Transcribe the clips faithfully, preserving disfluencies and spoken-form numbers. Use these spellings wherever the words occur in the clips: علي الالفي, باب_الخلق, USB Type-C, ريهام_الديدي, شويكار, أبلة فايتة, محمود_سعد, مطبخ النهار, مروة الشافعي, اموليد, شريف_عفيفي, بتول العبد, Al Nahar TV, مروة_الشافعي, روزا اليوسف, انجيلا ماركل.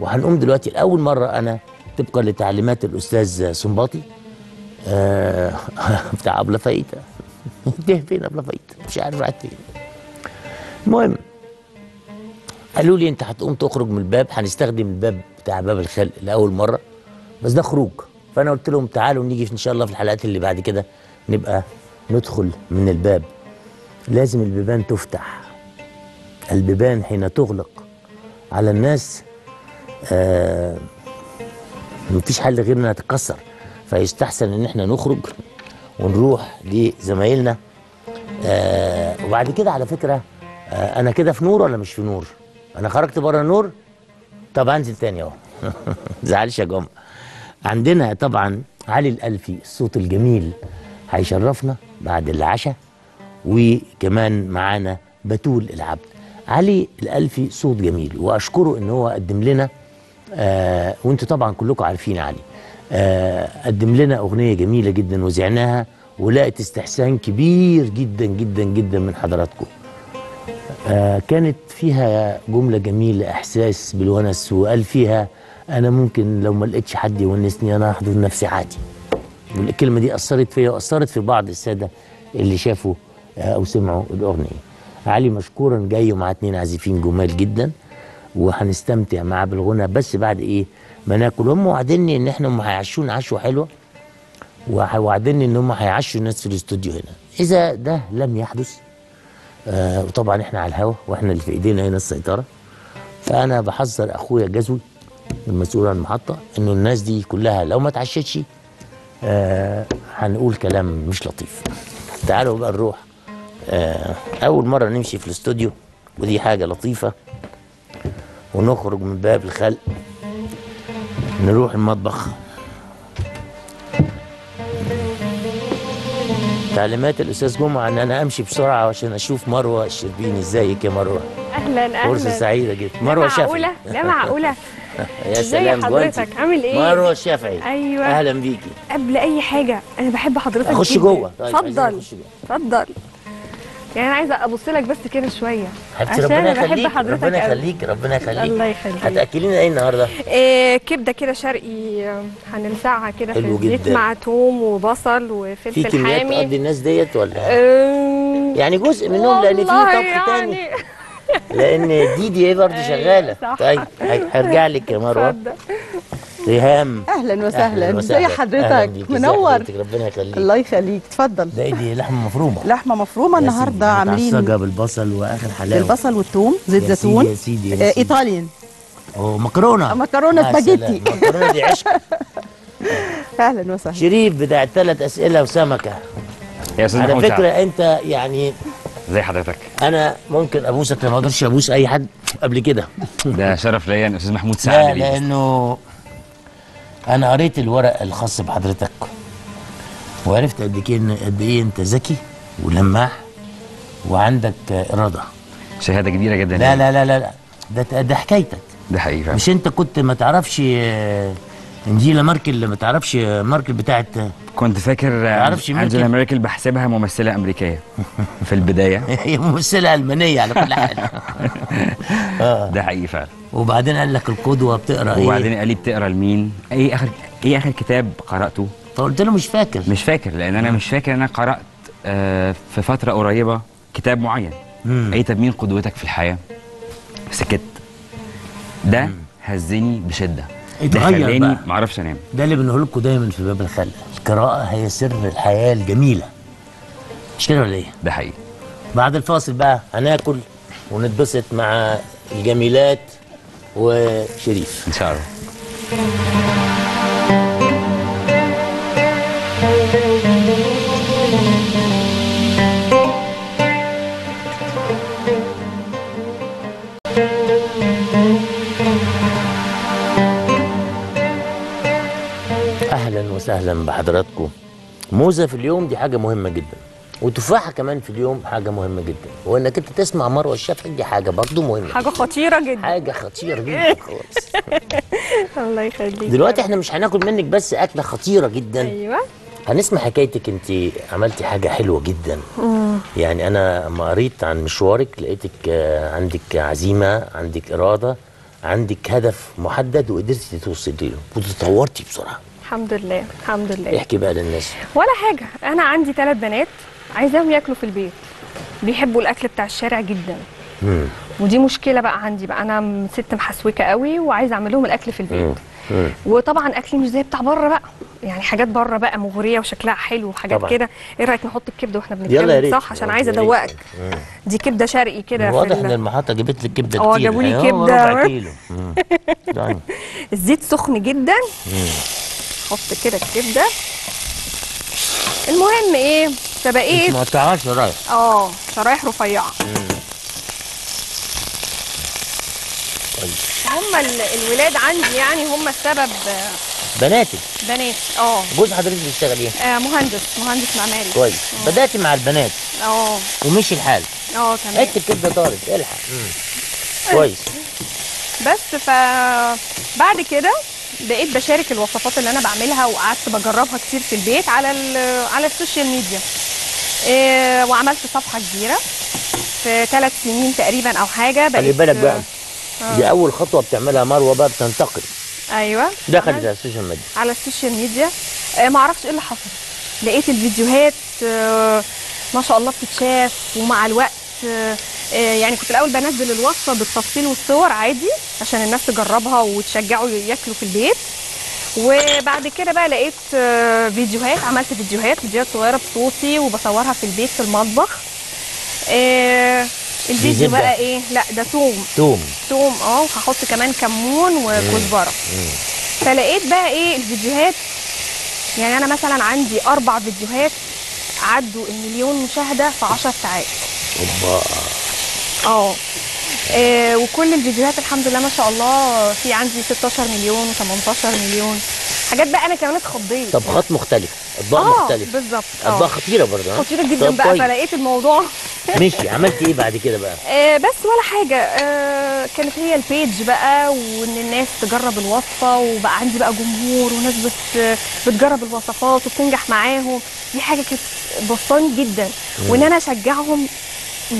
وهنقوم دلوقتي لأول مرة أنا طبقا لتعليمات الأستاذ سنباطي آه بتاع أبلة فايتة. ده فين أبلة فايتة؟ مش عارف راحت فين. المهم قالوا لي أنت هتقوم تخرج من الباب، هنستخدم الباب بتاع باب الخلق لأول مرة، بس ده خروج. فأنا قلت لهم تعالوا نيجي إن شاء الله في الحلقات اللي بعد كده نبقى ندخل من الباب. لازم البيبان تفتح. البيبان حين تغلق على الناس آه مفيش حل غير انها تتكسر، فيستحسن ان احنا نخرج ونروح لزمايلنا. آه وبعد كده على فكره آه انا كده في نور ولا مش في نور؟ انا خرجت بره النور. طب هنزل تاني اهو. زعلش يا جماعه. عندنا طبعا علي الالفي الصوت الجميل هيشرفنا بعد العشاء، وكمان معانا بتول العبد. علي الالفي صوت جميل واشكره ان هو قدم لنا آه وانتوا طبعا كلكم عارفين علي آه قدم لنا اغنيه جميله جدا وزعناها ولقت استحسان كبير جدا جدا جدا من حضراتكم. آه كانت فيها جمله جميله احساس بالونس، وقال فيها انا ممكن لو ما لقيتش حد يونسني انا هحضر نفسي عادي. والكلمه دي اثرت فيا واثرت في بعض الساده اللي شافوا آه او سمعوا الاغنيه. علي مشكورا جاي ومع اتنين عازفين جمال جدا وهنستمتع معاه بالغنى، بس بعد ايه ما ناكل. هم وعدني ان احنا هم هيعشونا عشوه حلوه، ووعدني ان هم هيعشوا الناس في الاستوديو هنا. اذا ده لم يحدث آه وطبعا احنا على الهوا واحنا اللي في ايدينا هنا السيطره، فانا بحذر اخويا جزوي المسؤول عن المحطه انه الناس دي كلها لو ما اتعشتش آه هنقول كلام مش لطيف. تعالوا بقى نروح آه أول مرة نمشي في الاستوديو، ودي حاجة لطيفة، ونخرج من باب الخلق نروح المطبخ. تعليمات الأستاذ جمعة إن أنا أمشي بسرعة عشان أشوف مروة الشربيني. إزيك يا مروة؟ أهلا أهلا، فرصة سعيدة جدا. مروة الشافعي. لا معقولة لا معقولة. يا سلام، حضرتك عامل ايه؟ مروة الشافعي. ايوه اهلا بيكي. قبل اي حاجه انا بحب حضرتك جدا. اخش جوه؟ اتفضل اتفضل. يعني انا عايزه ابص لك بس كده شويه عشان ربنا يخليك بحب حضرتك. ربنا يخليك ربنا يخليك الله يخليك. هتاكلينا ايه النهارده؟ إيه كبده كده شرقي هنلسعها كده في الزيت مع توم وبصل وفلفل حامي. في كميات تقضي الناس ديت ولا؟ أم... يعني جزء منهم لان في طبخ تاني يعني. لان ديدي هي برضه شغاله. طيب هرجع لك يا مروه. ريهام اهلا وسهلا، ازي حضرتك؟ منور حضرتك. ربنا يخليك الله يخليك. اتفضل. ده دي لحمه مفرومه. لحمه مفرومه النهارده عاملين متعصجه بالبصل واخر حلاوه، بالبصل والثوم، زيت زيتون يا سيدي يا سيدي. ايطاليان ومكرونه مكرونه سباجيتي. المكرونه دي عشق. اهلا وسهلا شريف بتاع ثلاث اسئله وسمكه. يا استاذ محمود على فكره انت يعني زي حضرتك انا ممكن ابوسك، ما اقدرش ابوس اي حد قبل كده. ده شرف ليا يا استاذ محمود سعد. لا لانه انا قريت الورق الخاص بحضرتك وعرفت قد ايه قد ايه انت ذكي ولماح وعندك اراده. شهاده كبيره جدا. لا لا لا لا ده ده حكايتك. ده حقيقي. مش انت كنت ما تعرفش انجيلا ماركل؟ ما تعرفش ماركل بتاعت كنت فاكر ما تعرفش ماركل. انجيلا ماركل بحسبها ممثله امريكيه في البدايه. هي ممثله المانيه على كل حال. ده حقيقي فعلا. وبعدين قال لك القدوه بتقرا ايه؟ وبعدين قال لي بتقرا لمين؟ ايه اخر ايه اخر كتاب قراته؟ فقلت له مش فاكر. مش فاكر لان انا مش فاكر انا قرات آه في فتره قريبه كتاب معين. ايه طب مين قدوتك في الحياه؟ سكت. ده هزني بشده. اتغير بقى ما اعرفش انام. ده اللي بنقول لكم دايما في باب الخلق، القراءه هي سر الحياه الجميله. مش كده ولا ايه؟ ده حقيقي. بعد الفاصل بقى هناكل ونتبسط مع الجميلات وشريف ان شاء الله. اهلا وسهلا بحضراتكم. موزه في اليوم دي حاجه مهمه جدا، وتفاحه كمان في اليوم حاجه مهمه جدا، وانك انت تسمع مروه الشافعي دي حاجه برضه مهمه، حاجه خطيره جدا، حاجه خطيره جدا خالص. الله يخليك. دلوقتي احنا مش هناكل منك بس اكله خطيره جدا. ايوه هنسمع حكايتك. انت عملتي حاجه حلوه جدا. مم. يعني انا لما قريت عن مشوارك لقيتك عندك عزيمه، عندك اراده، عندك هدف محدد وقدرتي توصلي له وتطورتي بسرعه. الحمد لله الحمد لله. احكي بقى للناس. ولا حاجه، انا عندي ثلاث بنات عايزاهم ياكلوا في البيت، بيحبوا الاكل بتاع الشارع جدا. مم. ودي مشكله بقى عندي، بقى انا ست محسوكه قوي وعايزه اعمل لهم الاكل في البيت. مم. مم. وطبعا اكلي مش زي بتاع بره بقى، يعني حاجات بره بقى مغريه وشكلها حلو وحاجات كده. ايه رايك نحط الكبده واحنا بنتكلم؟ صح، عشان عايزه ادوقك. دي كبده شرقي كده، واضح ان المحطه جابت لك كبده كتير. اه جابوا لي كبده كيلو. الزيت سخن جدا، حط كده الكبده. المهم ايه سبقيه مقطعه شرايح، اه شرايح رفيعه. هم الولاد عندي يعني هم السبب. بناتك؟ بناتي اه. جوز حضرتك بيشتغل ايه؟ آه مهندس، مهندس معماري. كويس، بدأتي مع البنات اه ومشي الحال اه تمام. حته الكبده طارت، الحق. كويس. بس ف بعد كده بقيت بشارك الوصفات اللي انا بعملها وقعدت بجربها كتير في البيت على ال... على السوشيال ميديا. إيه وعملت صفحه كبيره في ثلاث سنين تقريبا او حاجه. خلي بالك بقى آه. دي أول خطوة بتعملها مروة بقى، بتنتقل. أيوة دخلت على السوشيال ميديا. على السوشيال ميديا آه معرفش إيه اللي حصل، لقيت الفيديوهات آه ما شاء الله بتتشاف، ومع الوقت آه يعني كنت الأول بنزل الوصفة بالتفصيل والصور عادي عشان الناس تجربها وتشجعوا ياكلوا في البيت. وبعد كده بقى لقيت آه فيديوهات، عملت فيديوهات فيديوهات صغيرة بصوتي وبصورها في البيت في المطبخ. آه الفيديو بقى ايه؟ لا ده توم توم توم اه وهحط كمان كمون وكزبره. فلقيت بقى ايه الفيديوهات، يعني انا مثلا عندي اربع فيديوهات عدوا المليون مشاهده في عشر ساعات. اوبا اه إيه. وكل الفيديوهات الحمد لله ما شاء الله في عندي ستاشر مليون وتمنتاشر مليون. حاجات بقى انا كمان اتخضيت. طبخات مختلفه، اطباق آه مختلفه. اه بالظبط. اطباق خطيره برضه، خطيره جدا بقى. فلقيت الموضوع ماشي. عملتي ايه بعد كده بقى؟ آه بس ولا حاجه. آه كانت هي البيج بقى، وان الناس تجرب الوصفه، وبقى عندي بقى جمهور وناس بت بتجرب الوصفات وبتنجح معاهم. دي حاجه كانت بسطاني جدا، وان انا اشجعهم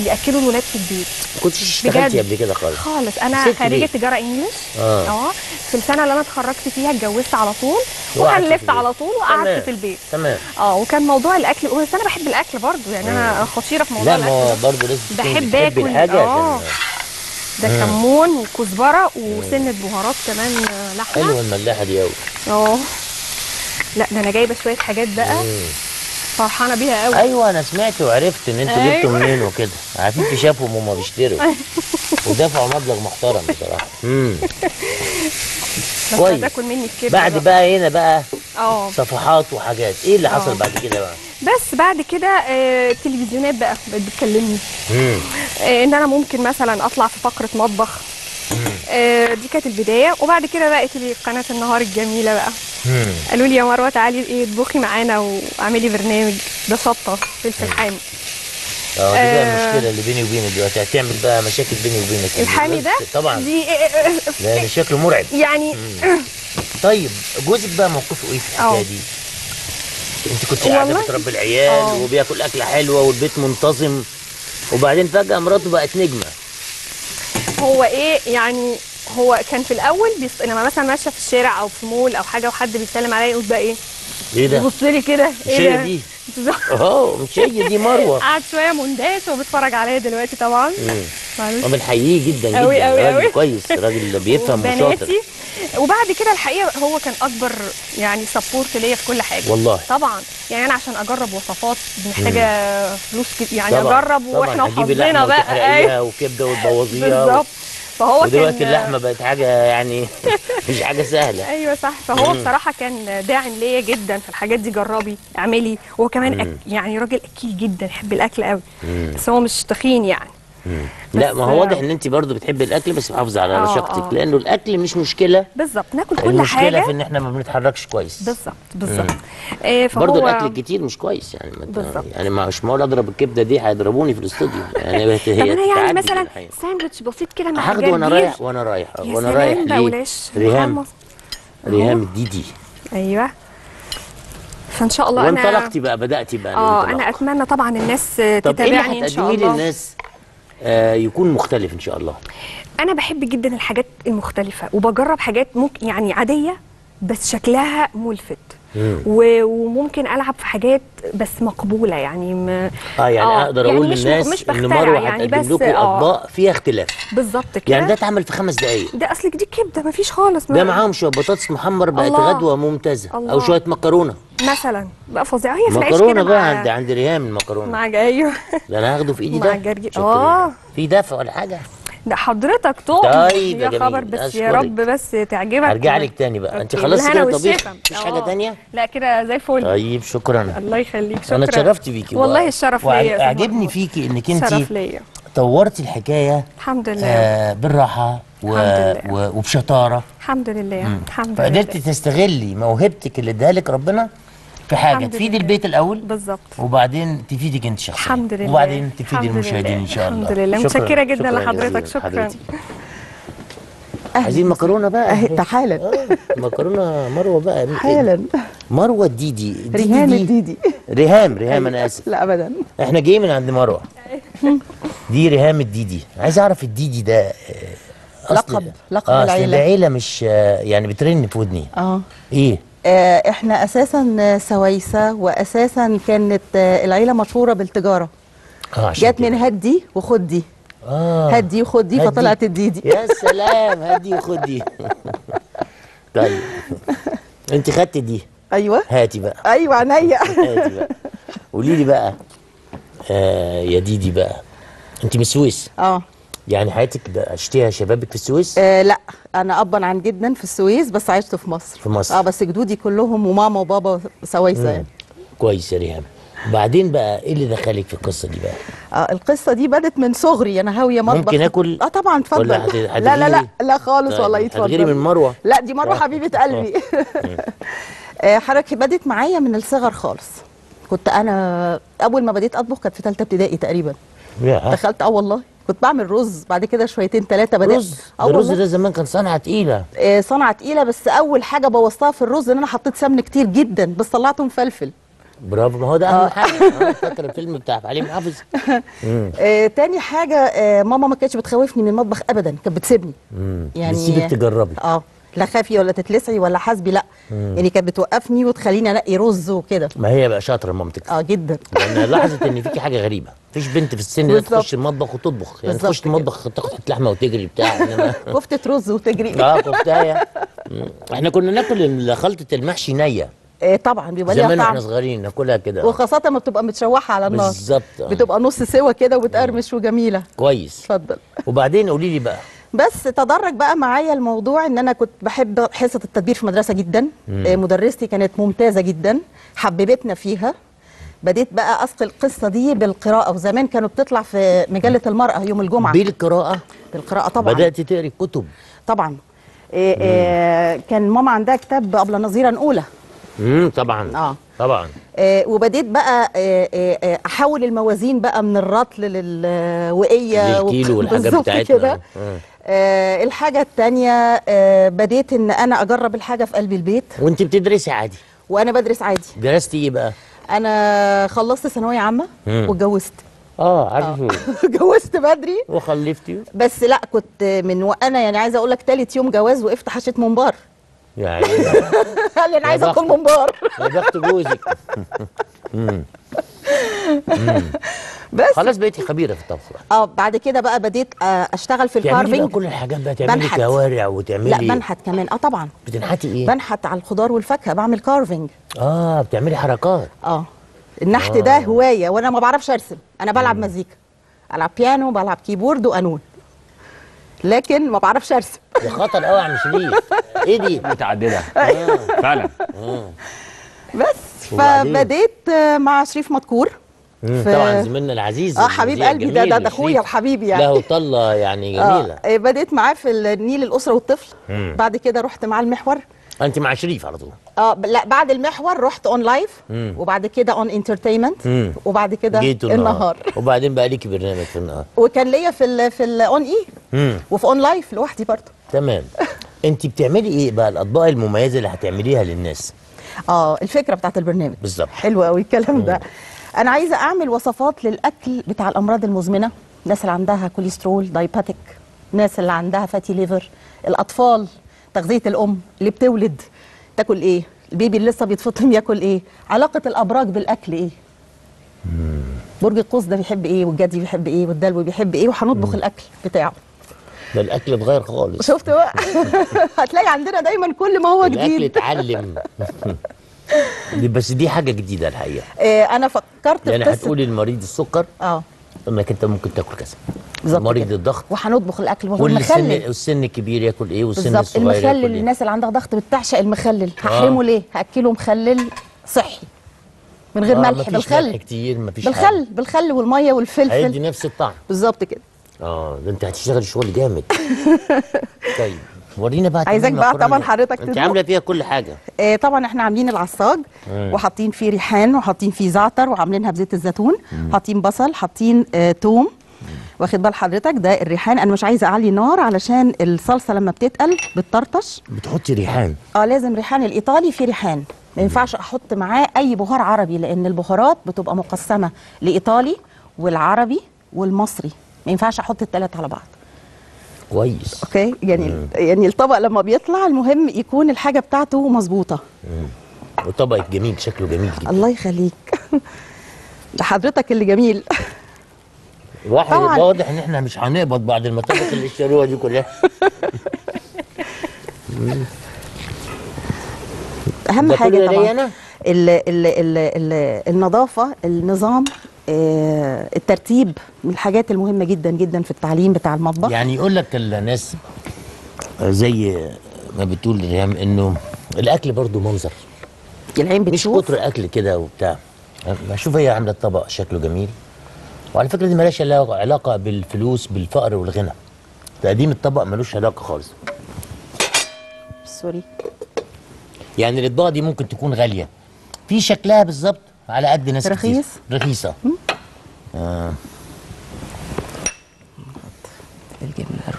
ياكلوا الولاد في البيت. ما كنتش اشتغلتي قبل كده خالص؟ خالص. انا خريجه تجاره انجلش اه اه في السنه اللي انا اتخرجت فيها اتجوزت على طول وخلفت على طول وقعدت في البيت. تمام. اه وكان موضوع الاكل، بس انا بحب الاكل برضه، يعني انا خطيره في موضوع الاكل. لا ما برضه لازم بحب اكل اه. ده كمون وكزبره وسنه بهارات كمان لحمه. حلوه الملاحه دي قوي اه. لا ده انا جايبه شويه حاجات بقى فرحانه بيها قوي. ايوه انا سمعت وعرفت ان انتوا أيوة. جبتوا منين وكده، عارفين شافهم وهم بيشتروا ودفعوا مبلغ محترم بصراحه. امم كويس. هتاكل مني الكبده بعد بقى, بقى هنا بقى اه صفحات وحاجات. ايه اللي حصل أوه. بعد كده بقى؟ بس بعد كده آه التلفزيونات بقى بقت بتكلمني آه ان انا ممكن مثلا اطلع في فقره مطبخ. آه دي كانت البدايه. وبعد كده بقت قناه النهار الجميله بقى. مم. قالوا لي يا مروه تعالي ايه اطبخي معانا واعملي برنامج. ده شطه فلفل حامي اه. دي بقى المشكله اللي بيني وبينك دلوقتي، هتعمل بقى مشاكل بيني وبينك. الحامي ده طبعا دي لا شكله مرعب يعني. مم. طيب جوزك بقى موقفه ايه في الحكايه دي؟ انت كنت قاعده بتربي العيال أوه. وبياكل اكله حلوه والبيت منتظم، وبعدين فجاه مراته بقت نجمه. هو ايه يعني، هو كان في الاول بيص... لما مثلا ماشيه في الشارع او في مول او حاجه وحد بيسلم عليا يقول بقى ايه ايه ده؟ يبص لي كده ايه ده؟ دي اه مش هي دي مروه. قعد شويه مندهش وبيتفرج عليا دلوقتي طبعا. امم وبنحييه جدا جدا قوي قوي قوي. راجل كويس، راجل بيفهم وشاطر. وبعد كده الحقيقه هو كان اكبر يعني سبورت ليا في كل حاجه والله. طبعا يعني انا عشان اجرب وصفات محتاجه فلوس كتير يعني طبعا. اجرب واحنا وحظنا بقى ايوه وكبده وتبوظيها بالظبط. فهو دلوقتي اللحمه بقت حاجه يعني مش حاجه سهله. ايوه صح. فهو بصراحه كان داعم ليا جدا في الحاجات دي، جربي اعملي. وهو كمان أك... يعني راجل اكيل جدا، يحب الاكل قوي، بس هو مش تخين يعني. لا ما هو واضح ان انت برضو بتحبي الاكل بس محافظه على رشاقتك، لانه الاكل مش مشكله بالظبط. ناكل كل حاجه، المشكله في ان احنا ما بنتحركش كويس. بالظبط بالظبط. إيه فهو برضو الاكل الكتير مش كويس يعني. بالظبط. يعني مش معقول اضرب الكبده دي، هيضربوني في الاستوديو يعني. هي يعني مثلا ساندوتش بسيط كده مع هاخده وانا رايح وانا رايح وانا رايح ليه ريهام ريهام الديدي ايوه. فان شاء الله انا وانطلقتي بقى، بداتي بقى اه. انا اتمنى طبعا الناس تتابعني ان شاء الله. للناس آه يكون مختلف ان شاء الله. انا بحب جدا الحاجات المختلفه وبجرب حاجات ممكن يعني عاديه بس شكلها ملفت وممكن العب في حاجات بس مقبوله يعني م... اه يعني آه اقدر اقول يعني للناس ان مروه يعني هتقدم لكم آه اطباق فيها اختلاف بالظبط كده، يعني ده اتعمل في خمس دقائق، ده اصل دي كبده مفيش خالص، ده معاهم شويه بطاطس محمر بقت غدوه ممتازه، او شويه مكرونه مثلا بقى فظيعه، هي في العيش كده مكرونه بقى عند عند ريهام المكرونه مع ايوه ده انا هاخده في ايدي ده مع جرجير اه في دفع ولا حاجه، ده حضرتك طقم يا خبر بس أشكرك. يا رب بس تعجبك، هرجع لك تاني بقى أوكي. انت خلاص كده طبيخ مفيش حاجه تانيه؟ لا كده زي الفل. طيب شكرا، الله يخليك، شكرا، انا اتشرفت بيكي والله، الشرف ليا، عجبني فيكي انك انت طورتي الحكايه الحمد لله آه بالراحه و... و... وبشطاره الحمد لله مم. الحمد لله، فقدرتي تستغلي موهبتك اللي اداها لك ربنا في حاجه تفيد البيت الاول بالظبط، وبعدين تفيدك انت شخصيا الحمد لله، وبعدين تفيد المشاهدين ان شاء الله. الحمد لله، متشكره جدا لحضرتك، شكرا. عايزين مكرونه بقى اهي، تعالى آه. مكرونه مروه بقى حالا، مروه الديدي ريهام الديدي ريهام ريهام انا اسف لا ابدا، احنا جايين من عند مروه دي ريهام الديدي، عايز اعرف الديدي ده لقب لقب آه العيله، العيله مش يعني بترن في ودني اه ايه، احنا اساسا سويسه، واساسا كانت العيله مشهوره بالتجاره آه، جت من هدي وخد دي آه هدي, هدي وخد دي فطلعت الديدي. يا سلام هدي وخد دي طيب انت خدت دي ايوه هاتي بقى، ايوه عينيا هاتي بقى، قولي لي بقى آه يا ديدي بقى، انت من السويس اه يعني حياتك عشتيها شبابك في السويس؟ آه لا انا ابا عن جدا في السويس بس عشت في مصر في مصر اه بس جدودي كلهم وماما وبابا سويسه يعني. كويس يا ريهام، بعدين بقى ايه اللي دخلك في القصه دي بقى؟ اه القصه دي بدت من صغري، انا هاويه مطبخ، ممكن اكل؟ اه طبعا اتفضل، لا لا لا لا خالص والله يتفضل، هتغيري من مروه؟ لا دي مروه حبيبه قلبي آه حركتي بدت معايا من الصغر خالص، كنت انا اول ما بديت اطبخ كانت في ثالثه ابتدائي تقريبا دخلت اه والله كنت بعمل رز، بعد كده شويتين ثلاثه بدات رز، الرز ده زمان كان صنعه تقيله آه صنعه تقيله، بس اول حاجه بوظتها في الرز ان انا حطيت سمن كتير جدا بس طلعته مفلفل. برافو، ما هو ده اهم حاجه، انا فاكره الفيلم بتاع علي محافظ آه تاني حاجه آه ماما ما كانتش بتخوفني من المطبخ ابدا، كانت بتسيبني يعني بتسيبك تجربي اه لا خافي ولا تتلسعي ولا حاسبي لا مم. يعني كانت بتوقفني وتخليني انقي رز وكده، ما هي بقى شاطره مامتك اه جدا لانها لاحظت ان فيكي حاجه غريبه، مفيش بنت في السن اللي تخش المطبخ وتطبخ يعني تخش المطبخ تاخد حته لحمه وتجري بتاع كفته رز وتجري اه كفتايه احنا كنا ناكل خلطه المحشي نيه إيه طبعا بيبقى ليها طعم، زمان واحنا صغيرين ناكلها كده وخاصه ما بتبقى متشوحه على النار بالظبط آه. بتبقى نص سوا كده وبتقرمش وجميله. كويس اتفضل. وبعدين قولي لي بقى بس تدرج بقى معايا الموضوع ان انا كنت بحب حصه التدبير في المدرسه جدا، مدرستي كانت ممتازه جدا حببتنا فيها، بديت بقى اسقي القصه دي بالقراءه، وزمان كانوا بتطلع في مجله المراه يوم الجمعه بالقراءه بالقراءه طبعا بدات تقري كتب طبعا إيه إيه كان ماما عندها كتاب ابله نظيره اولى امم طبعا اه طبعا آه وبديت بقى آه آه احول الموازين بقى من الرطل للوقيه والكيلو والحاجات بتاعتنا آه. آه الحاجه الثانيه آه بديت ان انا اجرب الحاجه في قلب البيت. وانت بتدرسي عادي؟ وانا بدرس عادي. درستي ايه بقى؟ انا خلصت ثانويه عامه واتجوزت اه عارفه اتجوزت بدري وخلفتي، بس لا كنت من وانا يعني عايزه اقول لك ثالث يوم جواز وقفت حشيت منبار يعني قال لي انا عايزه اكون منبار يا بخت جوزك بس خلاص بقيتي خبيره في الطبخ. اه بعد كده بقى بديت اشتغل في الكارفنج، كل الحاجات بقى تعملي كوارع وتعملي لا بنحت كمان اه طبعا. بتنحتي ايه؟ بنحت على الخضار والفاكهه، بعمل كارفنج اه بتعملي حركات اه النحت آه. ده هوايه، وانا ما بعرفش ارسم، انا بلعب مزيكا، العب بيانو بلعب كيبورد وقانون، لكن ما بعرفش ارسم. دي خطر قوي يا شريف، ايه دي؟ متعدده آه. فعلا آه. بس فبديت مع شريف مدكور طبعا زميلنا العزيز اه حبيب قلبي، ده ده اخويا الحبيب يعني، له طله يعني جميله آه. بديت معاه في النيل الاسره والطفل مم. بعد كده رحت معاه المحور. انت مع شريف على طول؟ اه لا بعد المحور رحت اون لايف مم. وبعد كده اون انترتينمنت وبعد كده النهار. النهار وبعدين بقى ليكي برنامج في النهار، وكان ليا في ال في الاون اي مم. وفي اون لايف لوحدي برضه. تمام انت بتعملي ايه بقى الاطباق المميزه اللي هتعمليها للناس؟ اه الفكره بتاعت البرنامج بالظبط حلوه قوي الكلام مم. ده انا عايزه اعمل وصفات للأكل بتاع الامراض المزمنه، الناس اللي عندها كوليسترول دايباتيك الناس اللي عندها فاتي ليفر، الاطفال، تغذيه الام اللي بتولد تاكل ايه، البيبي اللي لسه بيتفطم ياكل ايه، علاقه الابراج بالاكل ايه، برج القوس ده بيحب ايه، والجدي بيحب ايه، والدلو بيحب ايه، وهنطبخ الاكل بتاعه. ده الاكل اتغير خالص، شفت بقى؟ هتلاقي عندنا دايما كل ما هو جديد الاكل اتعلم. بس دي حاجه جديده الحقيقه. إيه انا فكرت يعني بقصة... هتقولي لمريض السكر اه انك انت ممكن تاكل كذا، بالظبط، مريض الضغط وهنطبخ الاكل والمخلل، والسن الكبير ياكل ايه، والسن الصغير ياكل ايه. المخلل، الناس اللي عندها ضغط بتعشق المخلل، هحرمه آه. ليه؟ هاكله مخلل صحي من غير آه ملح، بالخل كتير، مفيش بالخل حاجة. بالخل والميه والفلفل هيدي نفس الطعم بالظبط كده. اه ده انت هتشتغل شغل جامد. طيب ورينا بقى، عايزاك بقى طبعا حضرتك تدوق، انت عامله فيها كل حاجه. آه طبعا احنا عاملين العصاج وحاطين فيه ريحان وحاطين فيه زعتر وعاملينها بزيت الزيتون، حاطين بصل، حاطين آه توم، واخد بال حضرتك ده الريحان. انا مش عايزه اعلي نار علشان الصلصه لما بتتقل بتطرطش، بتحطي ريحان اه لازم ريحان الايطالي، في ريحان ما ينفعش احط معاه اي بهار عربي لان البهارات بتبقى مقسمه لايطالي والعربي والمصري، ما ينفعش احط الثلاثه على بعض. كويس، اوكي يعني مم. يعني الطبق لما بيطلع المهم يكون الحاجه بتاعته مظبوطه. وطبقك جميل، شكله جميل جدا. الله يخليك. ده حضرتك اللي جميل. واحد واضح ان احنا مش هنقبض بعد المطابخ اللي اشتروها دي كلها. اهم حاجه طبعا ال ال ال ال النظافه، النظام، آه الترتيب، من الحاجات المهمه جدا جدا في التعليم بتاع المطبخ. يعني يقول لك الناس زي ما بتقول ريهام انه الاكل برضو منظر، العين بتشوف، مش كتر اكل كده وبتاع. شوف هي عامله الطبق شكله جميل، وعلى فكره دي مالهاش علاقه بالفلوس بالفقر والغنى، تقديم الطبق ملوش علاقه خالص. سوري يعني الاطباق دي ممكن تكون غاليه في شكلها بالظبط على قد ناس رخيص كتير. رخيصه آه.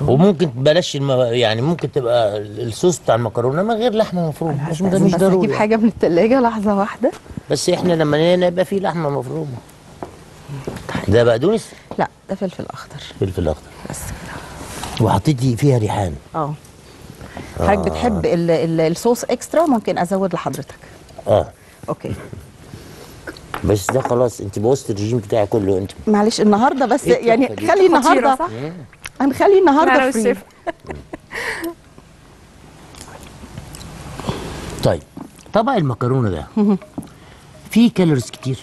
وممكن بلاش الم... يعني ممكن تبقى الصوص بتاع المكرونه من غير لحمه مفرومه، مش مش ضروري. هجيب حاجه من الثلاجه لحظه واحده، بس احنا لما نبقى في لحمه مفرومه. ده بقدونس؟ لا ده فلفل اخضر. فلفل اخضر بس كده. وحطيتي فيها ريحان اه حضرتك آه. بتحب ال ال الصوص اكسترا، ممكن ازود لحضرتك اه اوكي. بس ده خلاص انت بوظت الرجيم بتاعي كله. انت معلش النهارده بس إيه يعني خلي النهارده صح؟ هنخلي النهارده فري. طيب طبق المكرونه ده فيه كالوريز كتير،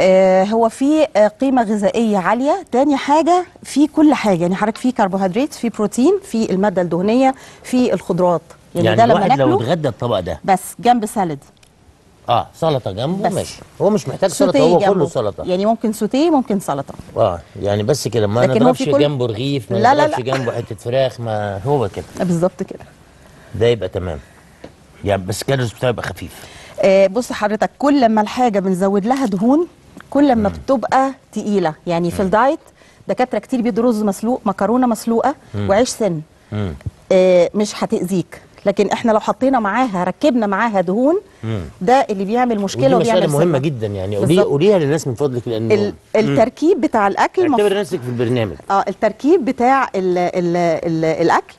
آه هو فيه آه قيمه غذائيه عاليه، تاني حاجه فيه كل حاجه يعني حضرتك فيه كربوهيدرات، فيه بروتين، فيه الماده الدهنيه، فيه الخضروات، يعني, يعني ده لما ناكله لو اتغدى الطبق ده بس جنب سالد اه سلطه جنبه ماشي، هو مش محتاج سلطه، هو جنبه. كله سلطه يعني، ممكن سوتيه ممكن سلطه اه يعني بس كده، ما نضربش كل... جنبه رغيف، ما نضربش جنبه حته فراخ، ما هو كده بالظبط كده، ده يبقى تمام يعني، بس الكالوريز بتاعه يبقى خفيف. آه بص حضرتك كل ما الحاجه بنزود لها دهون كل ما بتبقى تقيله، يعني في الدايت دكاتره كتير بيدوا رز مسلوق، مكرونه مسلوقه، وعيش سن آه مش هتاذيك، لكن احنا لو حطينا معاها ركبنا معاها دهون ده اللي بيعمل مشكله وبيعمل مساله مهمه جدا يعني. قوليها قوليها للناس من فضلك، لانه التركيب بتاع الاكل اعتبر نفسك في البرنامج اه التركيب بتاع ال ال ال الاكل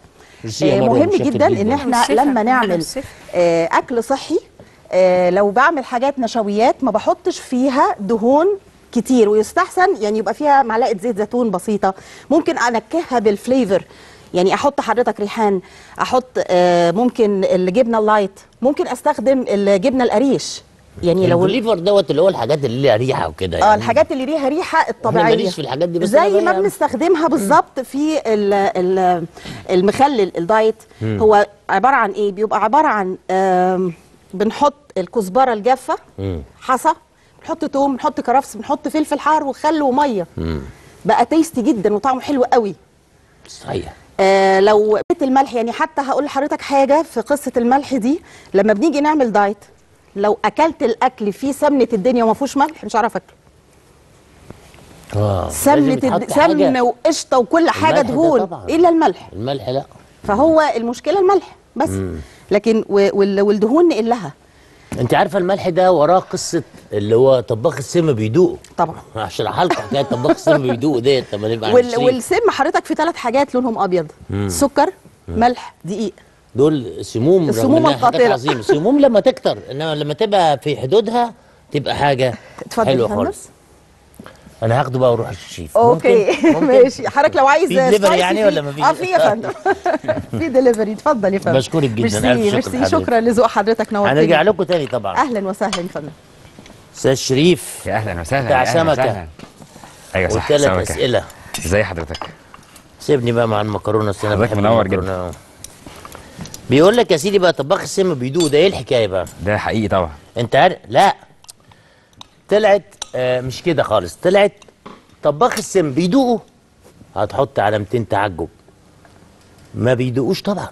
آه مهم جدا، ان احنا لما نعمل آه اكل صحي آه لو بعمل حاجات نشويات ما بحطش فيها دهون كتير، ويستحسن يعني يبقى فيها معلقه زيت زيتون بسيطه، ممكن انكهها بالفليفر يعني، احط حضرتك ريحان، احط آه ممكن الجبنه اللايت، ممكن استخدم الجبنه القريش يعني، لو الفليفر دوت اللي هو الحاجات اللي ليها ريحه وكده يعني. اه الحاجات اللي ليها ريحه الطبيعيه، احنا ماليش في الحاجات دي، بس زي ما بنستخدمها بالظبط في ال ال المخلل الدايت. هو عباره عن ايه؟ بيبقى عباره عن آه بنحط الكزبره الجافه، حصى، بنحط توم، بنحط كرفس، بنحط فلفل حار وخل وميه، مم. بقى تيستي جدا وطعمه حلو قوي. صحيح آه لو الملح يعني، حتى هقول لحضرتك حاجه في قصه الملح دي، لما بنيجي نعمل دايت لو اكلت الاكل فيه سمنه الدنيا وما فيهوش ملح مش هعرف اكله. اه سمنه سمنه وقشطه وكل حاجه دهون الا الملح. الملح لا، فهو المشكله الملح بس، مم. لكن والدهون نقلها انت عارفه الملح ده وراه قصه اللي هو طباخ السم بيدوقه. طبعا هشرحها لكم حكايه طباخ السم بيدوقه ديت لما نبقى وال... والسم حضرتك في ثلاث حاجات لونهم ابيض، سكر ملح دقيق. دول سموم، السموم القاتله عظيمه. سموم لما تكتر، انما لما تبقى في حدودها تبقى حاجه حلوه خالص. انا هاخده بقى واروح الشيف. اوكي ماشي حضرتك لو عايز دليفري يعني ولا ما فيش؟ اه في يا فندم في دليفري. اتفضل يا فندم. بشكرك جدا، الف شكر لحضرتك. شكرا لذوق حضرتك، نورتني. هنرجع لكم تاني طبعا. اهلا وسهلا يا فندم. استاذ شريف يا اهلا وسهلا. بتاع سمكه. ايوه صح، وثلاث اسئله. ازي حضرتك؟ سيبني بقى مع المكرونه، اصل انا بحب المكرونه. بيقول لك يا سيدي بقى طباخ السم بيدوق ده ايه الحكايه بقى؟ ده حقيقي طبعا. انت عارف؟ لا طلعت آه مش كده خالص، طلعت طباخ السم بيدوقه هتحط علامتين تعجب. ما بيدوقوش طبعا.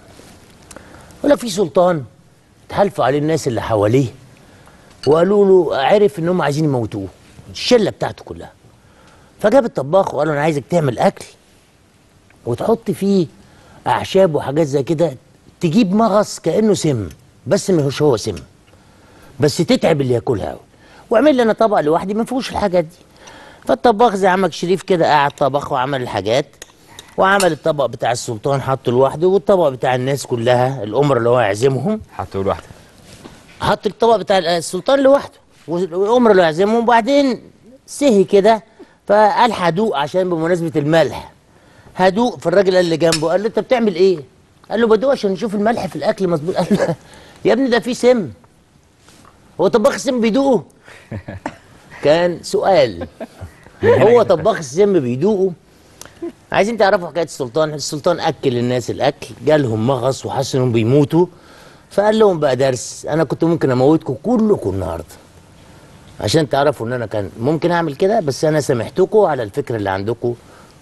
ولا في سلطان اتحالفوا عليه الناس اللي حواليه وقالوا له، عرف ان هم عايزين يموتوه الشله بتاعته كلها. فجاب الطباخ وقال له انا عايزك تعمل اكل وتحط فيه اعشاب وحاجات زي كده، تجيب مغص كانه سم بس مش هو سم، بس تتعب اللي ياكلها قوي، واعمل لي انا طبق لوحدي ما فيهوش الحاجات دي. فالطباخ زي عمك شريف كده قعد طبخ وعمل الحاجات، وعمل الطبق بتاع السلطان حطه لوحده، والطبق بتاع الناس كلها الامراء اللي هو يعزمهم حطه لوحده، حط الطبق بتاع السلطان لوحده والامراء اللي يعزمهم. وبعدين سهي كده فقال هدوق، عشان بمناسبه الملح هدوق. فالراجل اللي جنبه قال له انت بتعمل ايه؟ قال له بدوق عشان نشوف الملح في الاكل مظبوط. قال له يا ابني ده فيه سم، هو طباخ السم بيدوقه؟ كان سؤال. هو طباخ السم بيدوقه. عايزين تعرفوا حكايه السلطان. السلطان اكل الناس الاكل، جالهم مغص وحس انهم بيموتوا، فقال لهم بقى درس، انا كنت ممكن اموتكم كلكم النهارده عشان تعرفوا ان انا كان ممكن اعمل كده، بس انا سامحتكم على الفكره اللي عندكم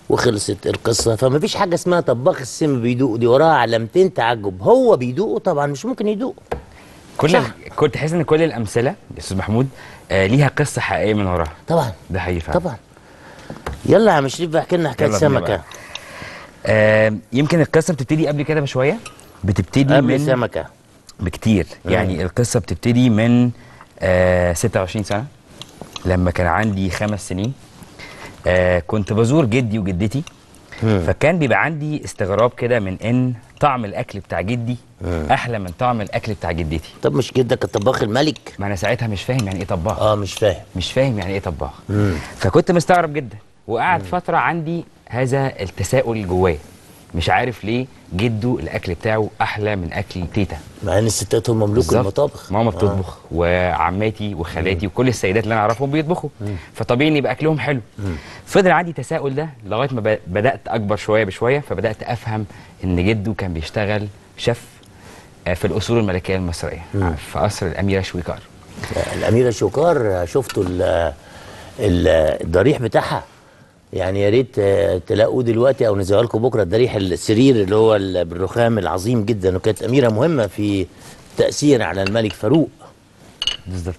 وخلصت القصه. فما فيش حاجه اسمها طباخ السم بيدوقه، دي وراها علامتين تعجب. هو بيدوقه طبعا، مش ممكن يدوقه. كل كل تحس ان كل الامثله يا استاذ محمود آه ليها قصه حقيقيه من وراها. طبعا ده حقيقي فعلا. طبعا. يلا يا عم شريف بقى احكي لنا حكايه سمكه. آه يمكن القصه بتبتدي قبل كده بشويه، بتبتدي قبل من سمكه بكتير. يعني مم. القصه بتبتدي من آه ستة وعشرين سنه، لما كان عندي خمس سنين. آه كنت بزور جدي وجدتي، مم. فكان بيبقى عندي استغراب كده من ان طعم الاكل بتاع جدي احلى من طعم الاكل بتاع جدتي. طب مش جدك الطباخ الملك؟ ما انا ساعتها مش فاهم يعني ايه طباخ. اه مش فاهم مش فاهم يعني ايه طباخ. مم. فكنت مستغرب جدا، وقعد مم. فتره عندي هذا التساؤل جوايا، مش عارف ليه جده الاكل بتاعه احلى من اكل تيتا، مع ان الستات هم ملوك المطابخ. ماما بتطبخ آه. وعماتي وخالاتي مم. وكل السيدات اللي انا اعرفهم بيطبخوا، مم. فطبيعي ان يبقى اكلهم حلو. مم. فضل عندي تساؤل ده لغايه ما بدات اكبر شويه بشويه، فبدات افهم ان جده كان بيشتغل شيف في الأصول الملكية المصرية، مم. في قصر الأميرة شويكار. الأميرة شويكار شفتوا الضريح بتاعها؟ يعني يا ريت تلاقوه دلوقتي أو نزلوا لكم بكرة الضريح، السرير اللي هو بالرخام العظيم جدا، وكانت أميرة مهمة في تأثير على الملك فاروق. بالظبط.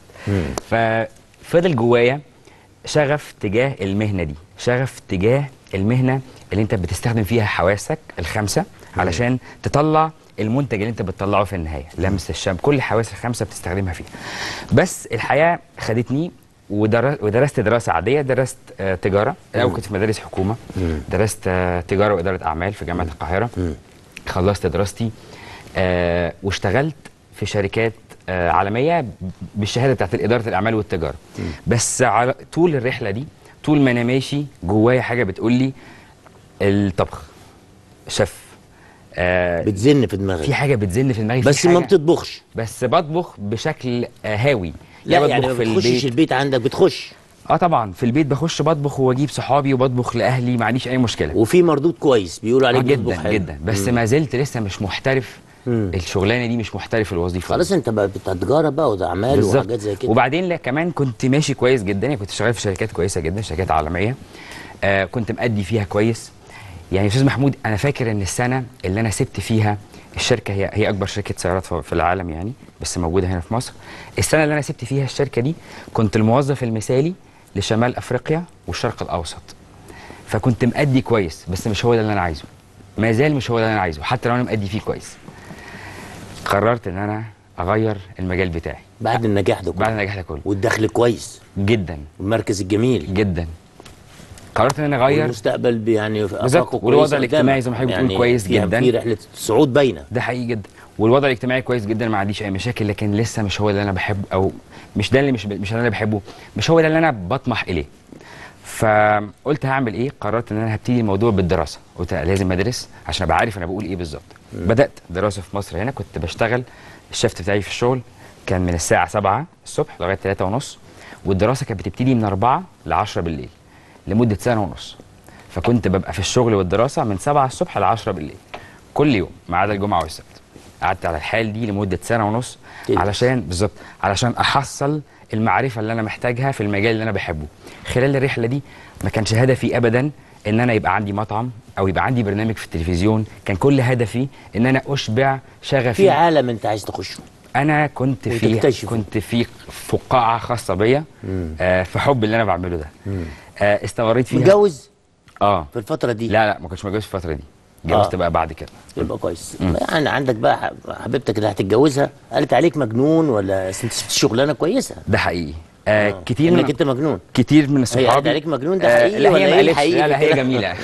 ففضل جوايا شغف تجاه المهنة دي، شغف تجاه المهنة اللي أنت بتستخدم فيها حواسك الخمسة علشان تطلع المنتج اللي انت بتطلعه في النهايه، لمس الشم، كل الحواس الخمسه بتستخدمها فيها. بس الحياه خدتني ودرست دراسه عاديه، درست تجاره، الاول كنت في مدارس حكومه، درست تجاره واداره اعمال في جامعه القاهره، خلصت دراستي واشتغلت في شركات عالميه بالشهاده بتاعت اداره الاعمال والتجاره. بس على طول الرحله دي، طول ما انا ماشي جوايا حاجه بتقول لي الطبخ، شيف. آه بتزن في دماغي، في حاجه بتزن في دماغي، بس ما بتطبخش. بس بطبخ بشكل آه هاوي. لا بطبخ يعني ما بتخشش البيت. البيت عندك بتخش؟ اه طبعا في البيت بخش بطبخ واجيب صحابي وبطبخ لاهلي، ما عنديش اي مشكله، وفي مردود كويس بيقولوا عليك بتطبخ جدا حلو. جدا بس ما زلت لسه مش محترف، مم. الشغلانه دي مش محترف الوظيفه. خلاص انت بقى بتاع تجاره بقى وده اعمال وحاجات زي كده. وبعدين لا كمان كنت ماشي كويس جدا، يعني كنت شغال في شركات كويسه جدا، شركات عالميه، آه كنت مأدي فيها كويس. يعني يا استاذ محمود انا فاكر ان السنه اللي انا سبت فيها الشركه، هي هي اكبر شركه سيارات في العالم يعني، بس موجوده هنا في مصر. السنه اللي انا سبت فيها الشركه دي كنت الموظف المثالي لشمال افريقيا والشرق الاوسط. فكنت مأدي كويس، بس مش هو ده اللي انا عايزه، ما زال مش هو ده اللي انا عايزه حتى لو انا مأدي فيه كويس. قررت ان انا اغير المجال بتاعي بعد النجاح ده كله. بعد النجاح ده كله والدخل كويس جدا والمركز الجميل جدا، قررت ان انا اغير. والمستقبل يعني افاقه كويس، والوضع الاجتماعي زي ما حضرتك بتقول كويس جدا، يعني في رحله صعود باينه، ده حقيقي جدا. والوضع الاجتماعي كويس جدا، ما عنديش اي مشاكل، لكن لسه مش هو اللي انا بحبه، او مش ده اللي مش مش اللي انا بحبه، مش هو ده اللي انا بطمح اليه. فقلت هعمل ايه؟ قررت ان انا هبتدي الموضوع بالدراسه، قلت لازم ادرس عشان ابقى عارف انا بقول ايه بالظبط. بدات دراسه في مصر هنا، كنت بشتغل الشفت بتاعي في الشغل كان من الساعه سبعة الصبح لغايه ثلاثة ونص، والدراسه كانت بتبتدي من أربعة ل عشرة بالليل لمده سنه ونص. فكنت ببقى في الشغل والدراسه من سبعة الصبح ل عشرة بالليل كل يوم ما عدا الجمعه والسبت. قعدت على الحال دي لمده سنه ونص علشان بالظبط علشان احصل المعرفه اللي انا محتاجها في المجال اللي انا بحبه. خلال الرحله دي ما كانش هدفي ابدا ان انا يبقى عندي مطعم او يبقى عندي برنامج في التلفزيون، كان كل هدفي ان انا اشبع شغفي في عالم انت عايز تخشه. انا كنت في كنت في فقاعه خاصه بيا آه في حب اللي انا بعمله ده. مم. آه استمريت فيها. متجوز؟ اه في الفتره دي؟ لا لا ما كنتش متجوز في الفتره دي، اتجوزت آه. بقى بعد كده. يبقى كويس. مم. يعني عندك بقى حبيبتك اللي هتتجوزها قالت عليك مجنون ولا انت شغلانه كويسه؟ ده حقيقي. آه آه. كتير انك انت مجنون. كتير من صحابي قالت عليك مجنون، ده حقيقي؟ آه لا هي ما قالتش، لا لا هي جميله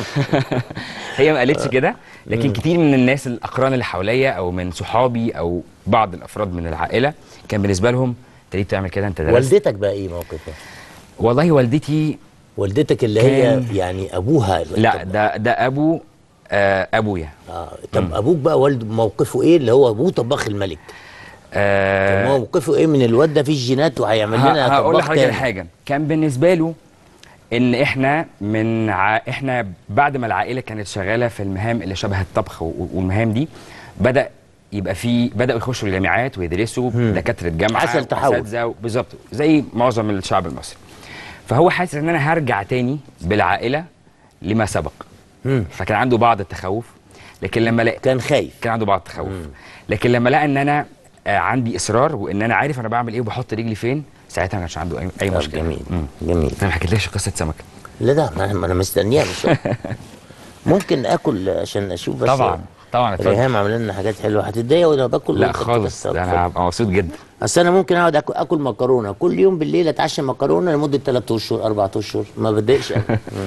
هي ما قالتش كده، لكن مم. كتير من الناس الاقران اللي حواليا او من صحابي او بعض الافراد من العائله كان بالنسبه لهم انت ليه بتعمل كده، انت درست. والدتك بقى ايه موقفها؟ والله والدتي والدتك اللي هي يعني ابوها لا ده ده ابو آه ابويا. اه طب مم. ابوك بقى والده موقفه ايه اللي هو ابوه طباخ الملك؟ آه كان موقفه ايه من الواد ده في الجينات وهيعمل لنا طباخ تاني؟ هقول لحضرتك حاجه، كان بالنسبه له ان احنا من ع... احنا بعد ما العائله كانت شغاله في المهام اللي شبه الطبخ و... والمهام دي بدا يبقى في بداوا يخشوا الجامعات ويدرسوا دكاتره جامعه عسل تحول بالظبط زي معظم الشعب المصري. فهو حاسس ان انا هرجع تاني بالعائله لما سبق. مم. فكان عنده بعض التخوف، لكن لما لقى كان خايف كان عنده بعض التخوف مم. لكن لما لقى ان انا عندي اصرار وان انا عارف انا بعمل ايه وبحط رجلي فين، ساعتها ما كانش عنده اي, أي مشكله. جميل مم. جميل. انا ما حكيتلكش قصه سمكه. لا ده ما انا مستنيها مش ممكن اكل عشان اشوف بس. طبعا طبعا ريهام عامله لنا حاجات حلوه، هتتضايق وانا باكل؟ لا خالص ده انا هبقى مبسوط جدا. اصل انا ممكن اقعد اكل, أكل مكرونه كل يوم بالليل، اتعشى مكرونه لمده ثلاث اشهر اربع اشهر ما بتضايقش.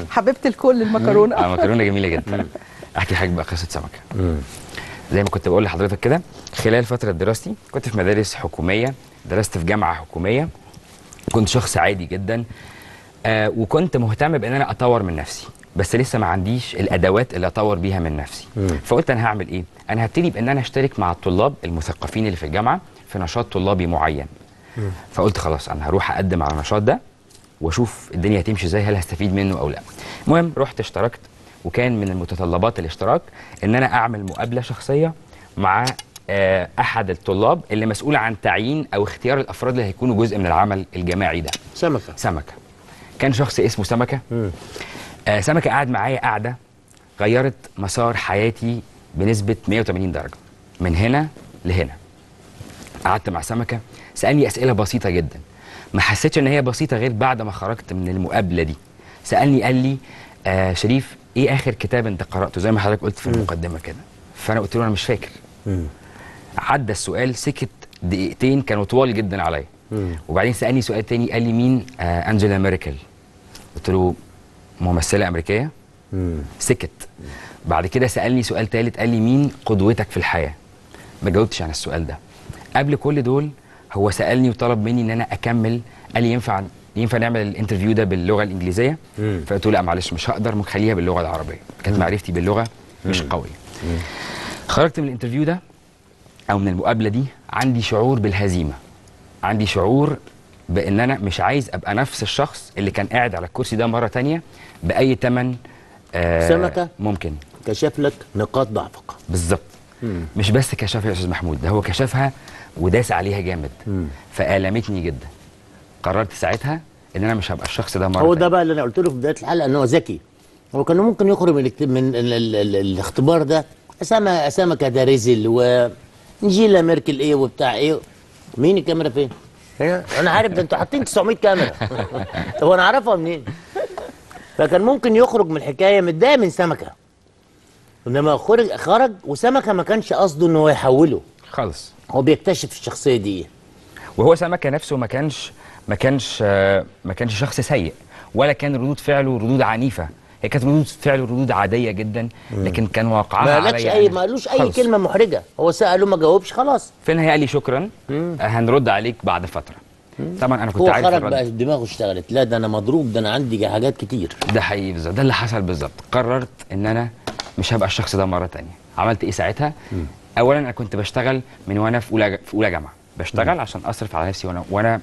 حبيبت الكل المكرونه. اه مكرونه جميله جدا. احكي حاجه بقى قصه سمكه. زي ما كنت بقول لحضرتك كده، خلال فتره دراستي كنت في مدارس حكوميه، درست في جامعه حكوميه، كنت شخص عادي جدا آه وكنت مهتم بان انا اطور من نفسي، بس لسه ما عنديش الادوات اللي اطور بيها من نفسي. مم. فقلت انا هعمل ايه؟ انا هبتدي بان انا اشترك مع الطلاب المثقفين اللي في الجامعه في نشاط طلابي معين. مم. فقلت خلاص انا هروح اقدم على النشاط ده واشوف الدنيا هتمشي ازاي، هل هستفيد منه او لا. المهم رحت اشتركت، وكان من المتطلبات الاشتراك ان انا اعمل مقابله شخصيه مع احد الطلاب اللي مسؤول عن تعيين او اختيار الافراد اللي هيكونوا جزء من العمل الجماعي ده. سمكه سمكه كان شخص اسمه سمكه. مم. آه سمكه قعد معايا قعده غيرت مسار حياتي بنسبه مية وتمانين درجه من هنا لهنا. قعدت مع سمكه، سالني اسئله بسيطه جدا، ما حسيتش ان هي بسيطه غير بعد ما خرجت من المقابله دي. سالني قال لي آه شريف ايه اخر كتاب انت قراته؟ زي ما حضرتك قلت في المقدمه كده. فانا قلت له انا مش فاكر. عدى السؤال سكت دقيقتين كانوا طوال جدا عليا. وبعدين سالني سؤال تاني، قال لي مين آه انجيلا ميركل؟ قلت له ممثله امريكيه. مم. سكت. مم. بعد كده سالني سؤال ثالث، قال لي مين قدوتك في الحياه؟ ما جاوبتش عن السؤال ده. قبل كل دول هو سالني وطلب مني ان انا اكمل، قال لي ينفع ينفع نعمل الانترفيو ده باللغه الانجليزيه؟ فقلت له لا معلش مش هقدر، ممكن خليها باللغه العربيه، كانت معرفتي باللغه مش قويه. خرجت من الانترفيو ده او من المقابله دي عندي شعور بالهزيمه، عندي شعور بان انا مش عايز ابقى نفس الشخص اللي كان قاعد على الكرسي ده مره ثانيه باي ثمن. آه سمكه ممكن كشف لك نقاط ضعفك بالظبط. مش بس كشفها يا استاذ محمود، ده هو كشفها وداس عليها جامد. مم. فالمتني جدا، قررت ساعتها ان انا مش هبقى الشخص ده مره هو ده تانية. بقى اللي انا قلت له في بدايه الحلقه ان هو ذكي، هو كان ممكن يخرج من من الاختبار ده اسامه سمكه ده ريزل وانجيلا ميركل ايه وبتاع ايه. مين الكاميرا فين؟ انا عارف ده انتوا حاطين تسعمية كاميرا. طب انا اعرفها منين؟ فكان ممكن يخرج من الحكايه متضايق من سمكه، انما خرج خرج وسمكه ما كانش قصده ان هو يحوله خالص، هو بيكتشف الشخصيه دي. وهو سمكه نفسه ما كانش ما كانش ما كانش شخص سيء، ولا كان ردود فعله ردود عنيفه، هي كانت ردود فعله ردود عاديه جدا، لكن كان واقعها ما قالش اي ما قالوش اي خلص. كلمه محرجه، هو ساله ما جاوبش خلاص. في النهايه قال لي شكرا مم. هنرد عليك بعد فتره. مم. طبعا انا كنت هو عارف خرج بقى دماغه اشتغلت، لا ده انا مضروب، ده انا عندي حاجات كتير. ده حقيقي بالظبط، ده اللي حصل بالظبط. قررت ان انا مش هبقى الشخص ده مره ثانيه. عملت ايه ساعتها؟ مم. اولا انا كنت بشتغل من وانا في اولى في اولى جامعه، بشتغل مم. عشان اصرف على نفسي وانا وانا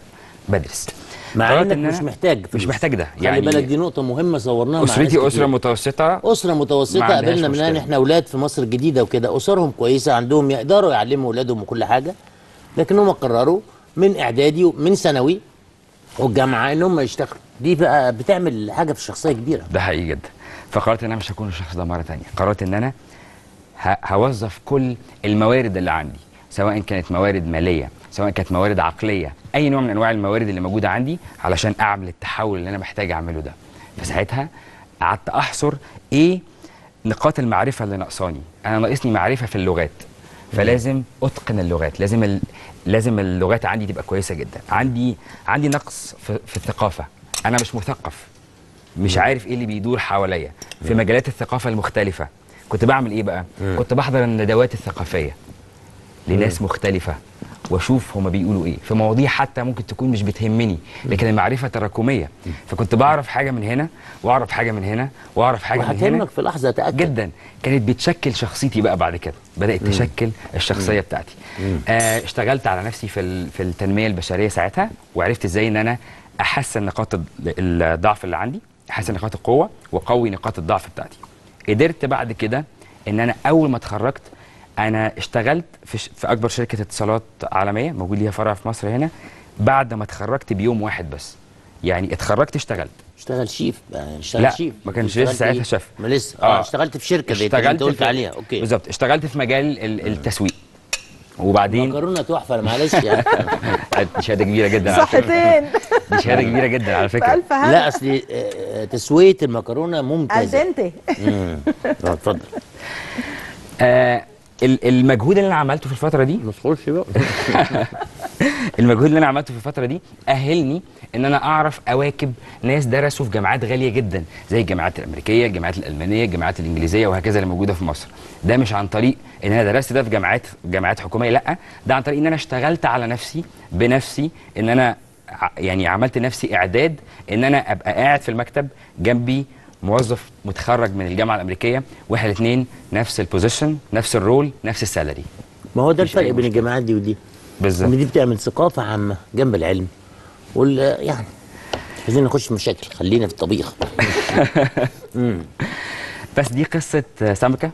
بدرس، مع انك إن مش محتاج فلوس. مش محتاج ده يعني، خلي بالك دي نقطه مهمه صورناها. اسرتي اسره متوسطه، اسره متوسطه قابلنا منها ان احنا اولاد في مصر الجديده وكده، اسرهم كويسه، عندهم يقدروا يعلموا اولادهم وكل حاجه، لكن هم قرروا من اعدادي ومن ثانوي والجامعه ان هم يشتغلوا. دي بقى بتعمل حاجه في الشخصيه كبيره، ده حقيقي جدا. فقررت ان انا مش هكون الشخص ده مره ثانيه، قررت ان انا هوظف كل الموارد اللي عندي، سواء كانت موارد ماليه، سواء كانت موارد عقليه، اي نوع من انواع الموارد اللي موجوده عندي، علشان اعمل التحول اللي انا محتاج اعمله ده. فساعتها قعدت احصر ايه نقاط المعرفه اللي ناقصاني. انا ناقصني معرفه في اللغات، فلازم اتقن اللغات، لازم ال... لازم اللغات عندي تبقى كويسه جدا. عندي عندي نقص في, في الثقافه، انا مش مثقف، مش عارف ايه اللي بيدور حواليا في مجالات الثقافه المختلفه. كنت بعمل ايه بقى؟ كنت بحضر الندوات الثقافيه لناس مختلفه واشوف هما بيقولوا ايه في مواضيع حتى ممكن تكون مش بتهمني، لكن المعرفه تراكميه. فكنت بعرف حاجه من هنا واعرف حاجه من هنا واعرف حاجه من هنا، وهتهمك في لحظه اتاكد جدا. كانت بتشكل شخصيتي بقى بعد كده، بدات مم. تشكل الشخصيه مم. بتاعتي. مم. آه اشتغلت على نفسي في في التنميه البشريه ساعتها، وعرفت ازاي ان انا احسن نقاط الضعف اللي عندي، احسن نقاط القوه، واقوي نقاط الضعف بتاعتي. قدرت بعد كده ان انا اول ما اتخرجت أنا اشتغلت في, ش... في أكبر شركة اتصالات عالمية موجود ليها فرع في مصر هنا. بعد ما اتخرجت بيوم واحد بس، يعني اتخرجت اشتغلت. اشتغل شيف بقى، اشتغل لا شيف. ما كانش لسه ساعتها شيف، ما لسه اه, آه. اشتغلت في شركة زي اللي أنت قلت في... عليها. أوكي بالظبط، اشتغلت في مجال ال... التسويق. وبعدين مكرونة تحفة معلش يعني دي شهادة كبيرة جدا صحتين دي شهادة كبيرة جدا على فكرة. لا أصل تسوية المكرونة ممتازة. أنت اتفضل. آه المجهود اللي انا عملته في الفتره دي ما تخلصش بقى المجهود اللي انا عملته في الفتره دي اهلني ان انا اعرف اواكب ناس درسوا في جامعات غاليه جدا زي الجامعات الامريكيه، الجامعات الالمانيه، الجامعات الانجليزيه وهكذا اللي موجوده في مصر. ده مش عن طريق ان انا درست ده في جامعات جامعات حكوميه، لا ده عن طريق ان انا اشتغلت على نفسي بنفسي، ان انا يعني عملت نفسي اعداد ان انا ابقى قاعد في المكتب جنبي موظف متخرج من الجامعه الامريكيه، واحنا الاثنين نفس البوزيشن، نفس الرول، نفس السالري. ما هو ده الفرق بين الجامعات دي ودي بالظبط. دي بتعمل ثقافه عامه جنب العلم، وال يعني عايزين نخش في مشاكل، خلينا في الطبيخ بس دي قصه سمكه،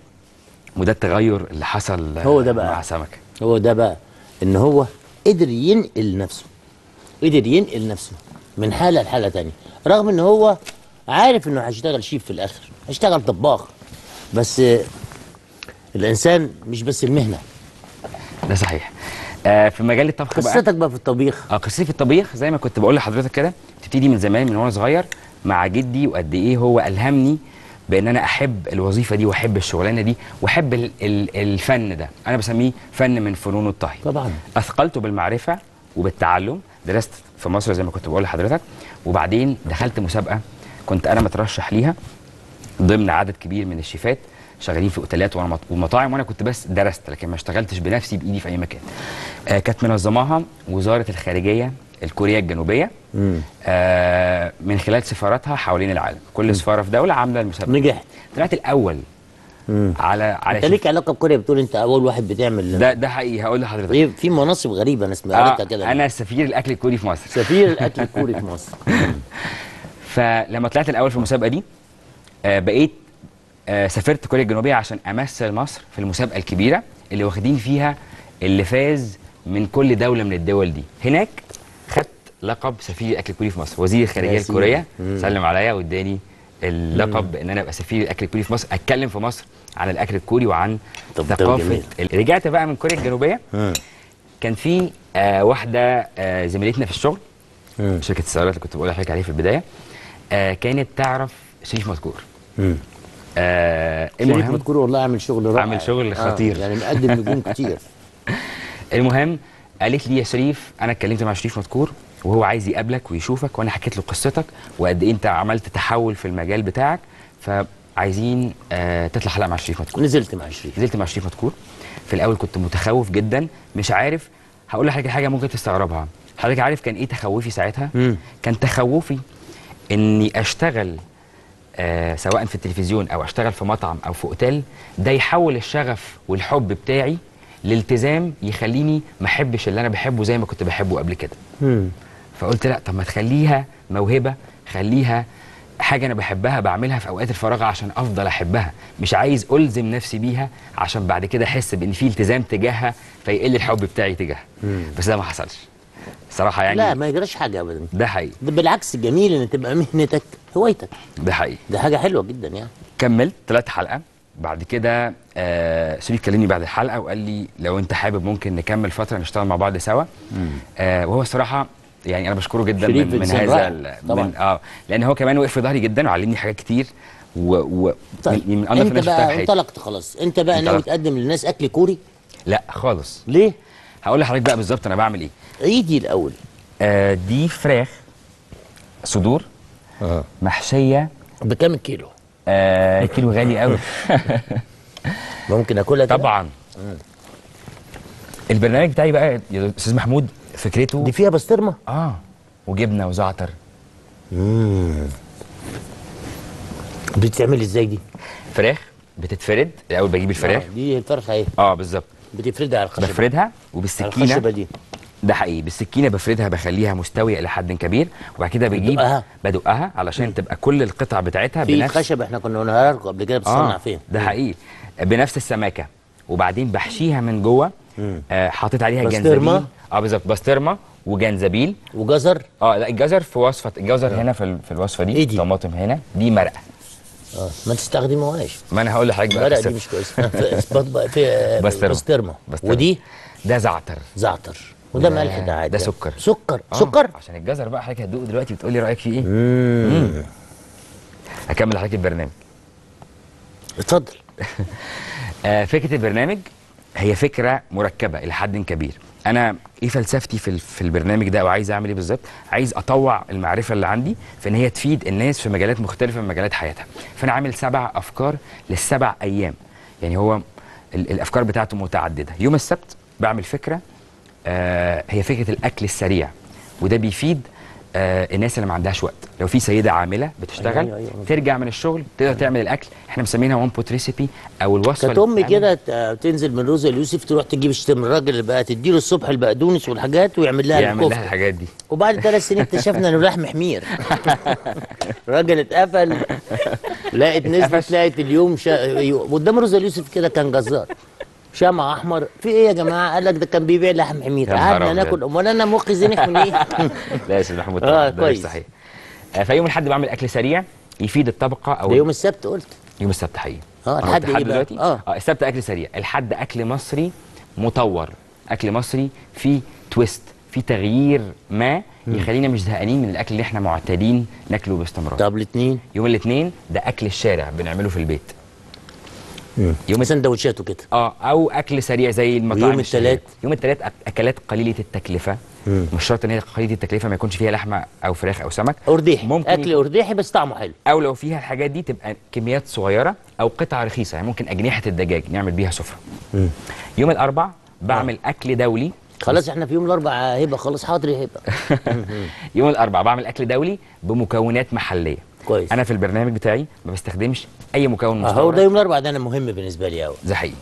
وده التغير اللي حصل. هو ده بقى مع سمكه، هو ده بقى ان هو قدر ينقل نفسه، قدر ينقل نفسه من حاله لحاله ثانيه، رغم ان هو عارف انه هيشتغل شيف في الاخر، هيشتغل طباخ، بس الانسان مش بس المهنه. ده صحيح. آه في مجال الطبخ بقى، قصتك بقى في الطبيخ. اه قصتي في الطبيخ زي ما كنت بقول لحضرتك كده، بتبتدي من زمان، من وانا صغير مع جدي، وقد ايه هو الهمني بان انا احب الوظيفه دي واحب الشغلانه دي واحب ال ال الفن ده، انا بسميه فن من فنون الطهي. طبعا اثقلته بالمعرفه وبالتعلم، درست في مصر زي ما كنت بقول لحضرتك، وبعدين دخلت مسابقه كنت انا مترشح ليها ضمن عدد كبير من الشيفات شغالين في اوتيلات ومطاعم، وانا كنت بس درست لكن ما اشتغلتش بنفسي بايدي في اي مكان. آه كانت منظماها وزاره الخارجيه الكوريه الجنوبيه، آه من خلال سفاراتها حوالين العالم، كل مم. سفاره في دوله عامله المسابقه. نجحت، طلعت الاول. مم. على على انت ليك علاقه بكوريا، بتقول انت اول واحد بتعمل ده. ده حقيقي، هقول لحضرتك في مناصب غريبه انا سمعتها آه كده. انا سفير الاكل الكوري في مصر سفير الاكل الكوري في مصر فلما طلعت الاول في المسابقه دي آه بقيت آه سافرت كوريا الجنوبيه عشان امثل مصر في المسابقه الكبيره اللي واخدين فيها اللي فاز من كل دوله من الدول دي. هناك خدت لقب سفير الاكل الكوري في مصر، وزير الخارجيه الكوريه سلم عليا واداني اللقب ان انا ابقى سفير الاكل الكوري في مصر، اتكلم في مصر عن الاكل الكوري وعن ثقافه. رجعت بقى من كوريا الجنوبيه، كان في آه واحده آه زميلتنا في الشغل شركه السيارات اللي كنت بقول لحضرتك عليها في البدايه، آه كانت تعرف شريف مذكور. امم آه شريف مذكور والله عامل شغل رائع، عامل شغل خطير آه يعني مقدم نجوم كتير المهم قالت لي يا شريف، انا اتكلمت مع شريف مذكور وهو عايز يقابلك ويشوفك، وانا حكيت له قصتك وقد ايه انت عملت تحول في المجال بتاعك، فعايزين آه تطلع حلقه مع شريف مذكور. نزلت مع شريف نزلت مع شريف مذكور. في الاول كنت متخوف جدا، مش عارف، هقول لحضرتك حاجه ممكن تستغربها. حضرتك عارف كان ايه تخوفي ساعتها؟ مم. كان تخوفي اني اشتغل آه سواء في التلفزيون او اشتغل في مطعم او في اوتيل، ده يحول الشغف والحب بتاعي لالتزام يخليني ما احبش اللي انا بحبه زي ما كنت بحبه قبل كده. مم. فقلت لا، طب ما تخليها موهبه، خليها حاجه انا بحبها بعملها في اوقات الفراغ عشان افضل احبها، مش عايز الزم نفسي بيها عشان بعد كده احس بان في التزام تجاهها فيقل الحب بتاعي تجاهها. مم. بس ده ما حصلش صراحه يعني. لا ما يجراش حاجه ابدا، ده حقيقي، ده بالعكس جميل ان تبقى مهنتك هوايتك، ده حقيقي، ده حاجه حلوه جدا يعني. كملت ثلاث حلقه بعد كده آه شريف كلمني بعد الحلقه وقال لي لو انت حابب ممكن نكمل فتره نشتغل مع بعض سوا. آه وهو الصراحه يعني انا بشكره جدا من, من هذا من اه لان هو كمان وقف في ظهري جدا وعلمني حاجات كتير و, و طيب من انت بقى انطلقت خلاص. انت بقى ناوي تقدم للناس اكل كوري؟ لا خالص. ليه؟ هقول لحضرتك بقى بالظبط انا بعمل ايه. عيدي الاول. آه دي فراخ صدور آه. محشيه. بكام الكيلو؟ آه كيلو غالي قوي. ممكن اكلها طبعا. مم. البرنامج بتاعي بقى يا استاذ محمود فكرته دي فيها بسطرمه اه وجبنه وزعتر. امم بتتعمل ازاي دي؟ فراخ بتتفرد الاول، بجيب الفراخ دي الفرخه ايه؟ اه بالظبط، بتفردها على الخشبه. بفردها وبالسكينه على الخشبه دي، ده حقيقي، بالسكينه بفردها بخليها مستويه الى حد كبير، وبعد كده بجيب بدقها بدقها علشان م. تبقى كل القطع بتاعتها بنفس في خشب، احنا كنا قلنا لكم قبل كده بتصنع آه. فين؟ ده حقيقي بنفس السماكه، وبعدين بحشيها من جوه آه حاطط عليها جنزبيل. اه بالظبط، بسطرمه وجنزبيل وجزر. اه لا الجزر في وصفه، الجزر آه. هنا في في الوصفه دي، إيه طماطم هنا، دي مرقه. اه ما تستخدموهاش. ما انا هقول لحضرتك بقى المرقه دي مش كويسه. في بسطرمه، ودي ده زعتر زعتر وده ملح، ده عادي، ده سكر سكر آه. سكر عشان الجزر بقى. حضرتك هتدوق دلوقتي بتقول لي رايك فيه ايه. امم هكمل لحضرتك البرنامج. اتفضل. آه فكره البرنامج هي فكره مركبه الى حد كبير. انا ايه فلسفتي في في البرنامج ده، وعايز اعمل ايه بالظبط؟ عايز اطوع المعرفه اللي عندي في ان هي تفيد الناس في مجالات مختلفه من مجالات حياتها. فانا عامل سبع افكار للسبع ايام، يعني هو الافكار بتاعته متعدده. يوم السبت بعمل فكره آه هي فكره الاكل السريع، وده بيفيد آه الناس اللي ما عندهاش وقت. لو في سيده عامله بتشتغل، أيوة أيوة. ترجع من الشغل تقدر تعمل الاكل، احنا مسمينها وان بوت ريسيبي او الوصفه. كانت امي كده تنزل من روزا اليوسف تروح تجيب من الراجل اللي بقى تديله الصبح البقدونس والحاجات ويعمل لها الكفته، يعمل لها الحاجات دي. وبعد ثلاث سنين اكتشفنا انه لحم حمير. الراجل اتقفل، لقت نزلت لقت اليوم شا... قدام روزا اليوسف كده كان جزار شمع احمر. في ايه يا جماعه؟ قال لك ده كان بيبيع لحم حمير، قعدنا ناكل. امال انا مخي زنخ من ايه؟ لا يا استاذ محمود طبعا ده مش صحيح. فيوم الاحد بعمل اكل سريع يفيد الطبقه، او يوم السبت قلت يوم السبت حقيقي اه الحد ايه دلوقتي؟ اه السبت اكل سريع، الحد اكل مصري مطور، اكل مصري فيه تويست، فيه تغيير ما يخلينا مش زهقانين من الاكل اللي احنا معتادين ناكله باستمرار. طب الاثنين؟ يوم الاثنين ده اكل الشارع بنعمله في البيت، يوم سندوتشات وكده اه او اكل سريع زي المطاعم. يوم الثلاث يوم الثلاث اكلات قليله التكلفه، مم. مش شرط ان هي قليله التكلفه ما يكونش فيها لحمه او فراخ او سمك، ارديحي ممكن، اكل ارديحي بس طعمه حلو، او لو فيها الحاجات دي تبقى كميات صغيره او قطع رخيصه، يعني ممكن اجنحه الدجاج نعمل بيها سفره. يوم الاربع بعمل مم. اكل دولي. خلاص احنا في يوم الاربع هبه، خلاص حاضر يا هبه. يوم الاربع بعمل اكل دولي بمكونات محليه. كويس. انا في البرنامج بتاعي ما بستخدمش اي مكون مستورد. هو ده يوم الاربعاء ده انا مهم بالنسبه لي قوي. ده حقيقي.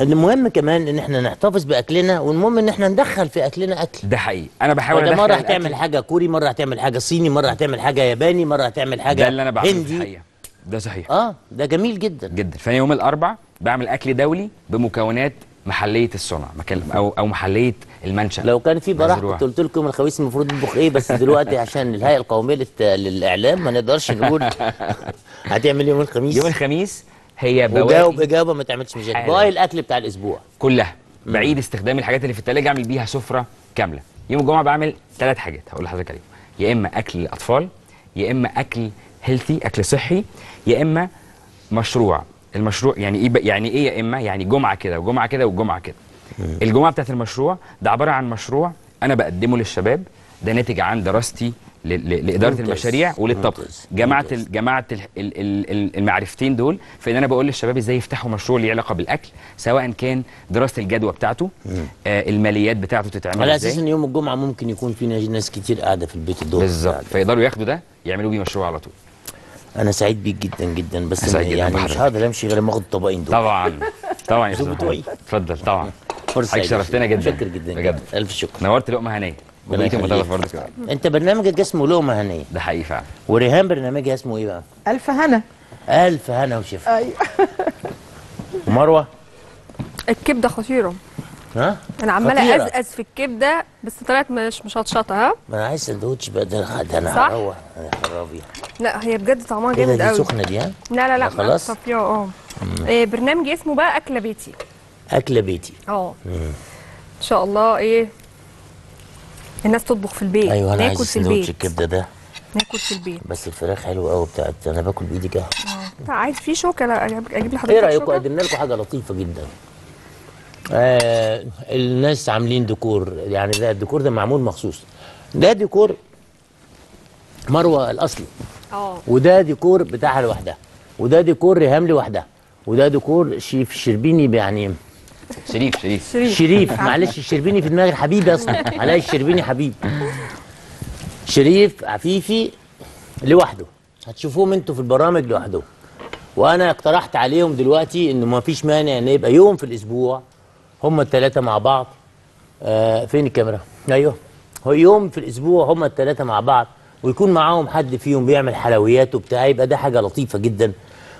المهم كمان ان احنا نحتفظ باكلنا، والمهم ان احنا ندخل في اكلنا اكل. ده حقيقي، انا بحاول ادخل. مره هتعمل حاجه كوري، مره هتعمل حاجه صيني، مره هتعمل حاجه ياباني، مره هتعمل حاجه هندي. ده اللي انا بعمله في الحقيقه. ده صحيح. اه ده جميل جدا. جدا، فانا يوم الاربعاء بعمل اكل دولي بمكونات محليه الصنع او او محليه المنشأ. لو كان في براح كنت قلت لكم الخويس المفروض يطبخ ايه، بس دلوقتي عشان الهيئه القوميه للاعلام ما نقدرش نقول هتعمل يوم الخميس. يوم الخميس هي بواقي، وجاوب اجابه ما تعملش مشاكل، باقي الاكل بتاع الاسبوع كلها بعيد استخدام الحاجات اللي في الثلاجه، اعمل بيها سفره كامله. يوم الجمعه بعمل ثلاث حاجات هقول لحضرتك عليهم، يا اما اكل للاطفال، يا اما اكل هيلثي اكل صحي، يا اما مشروع. المشروع يعني ايه؟ يعني ايه يا اما؟ يعني جمعه كده وجمعه كده وجمعه كده. الجمعه بتاعت المشروع ده عباره عن مشروع انا بقدمه للشباب، ده ناتج عن دراستي لاداره المشاريع وللطبخ. جمعت جمعت المعرفتين دول في ان انا بقول للشباب ازاي يفتحوا مشروع ليه علاقه بالاكل، سواء كان دراسه الجدوى بتاعته، آه الماليات بتاعته تتعمل ازاي، على اساس ان يوم الجمعه ممكن يكون في ناس كتير قاعده في البيت الظهر بالظبط، فيقدروا ياخدوا ده يعملوا بيه مشروع على طول. انا سعيد بيك جدا جدا، بس يعني, يعني مش هقدر امشي غير ما اخد الطبقين دول. طبعا طبعا يا استاذ محمود، اتفضل. طبعا حضرتك شرفتنا جدا، شكر جدا بجد، الف شكر، نورت لقمه هنيه. انت برنامجك اسمه لقمه هنيه، ده حقيقي فعلا. وريهام برنامجها اسمه ايه بقى؟ الف هنا. الف هنا وشفا. ايوه. مروه الكبده خطيره. ها؟ انا عماله ازقز في الكبده بس طلعت مش مشطشطه. ها؟ ما انا عايز سندوتش بقى، ده انا هروح انا خرابي. لا هي بجد طعمها جامد قوي. سخنه دي؟ ها؟ لا لا لا خلاص. صافيه اه. برنامجي اسمه بقى اكله بيتي. اكله بيتي. اه. ان شاء الله ايه؟ الناس تطبخ في البيت. ايوه انا عايز سندوتش الكبده ده ناكل في البيت. بس الفراخ حلوه قوي بتاعت انا باكل بايدي كده. اه عايز في شوكه اجيب لحضرتك. ايه رايكم قدمنا لكم حاجه لطيفه جدا؟ آه الناس عاملين ديكور، يعني ده الديكور ده معمول مخصوص. ده ديكور مروه الاصلي، اه وده ديكور بتاعها لوحدها، وده ديكور ريهام لوحدها، وده ديكور شريف الشربيني، يعني شريف شريف شريف, شريف. معلش الشربيني في دماغي الحبيب اصلا، علاء الشربيني حبيب. شريف عفيفي لوحده، هتشوفوهم انتوا في البرامج لوحدهم. وانا اقترحت عليهم دلوقتي انه ما فيش مانع ان يبقى يوم في الاسبوع هما الثلاثة مع بعض. آه فين الكاميرا؟ ايوه هو يوم في الاسبوع هما الثلاثة مع بعض، ويكون معاهم حد فيهم بيعمل حلويات وبتاع، يبقى ده حاجة لطيفة جدا.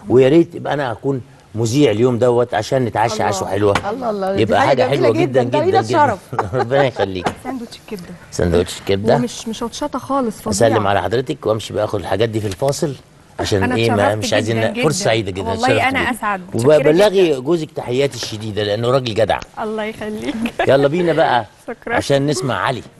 ويا ريت يبقى انا اكون مذيع اليوم دوت عشان نتعشى عشوة حلوة. الله الله، يبقى حاجة حلوة جدا جدا جدا جدا. ربنا يخليك. ساندوتش الكبدة. ساندوتش الكبدة ومش مشطشطة خالص، فظيعة. اسلم على حضرتك وامشي بقى اخد الحاجات دي في الفاصل عشان ايه، ما مش عايزين. فرصه سعيده جدا والله، انا اسعد. وبلغي جوزك تحياتي الشديده لانه راجل جدع. الله يخليك. يلا بينا بقى عشان نسمع علي.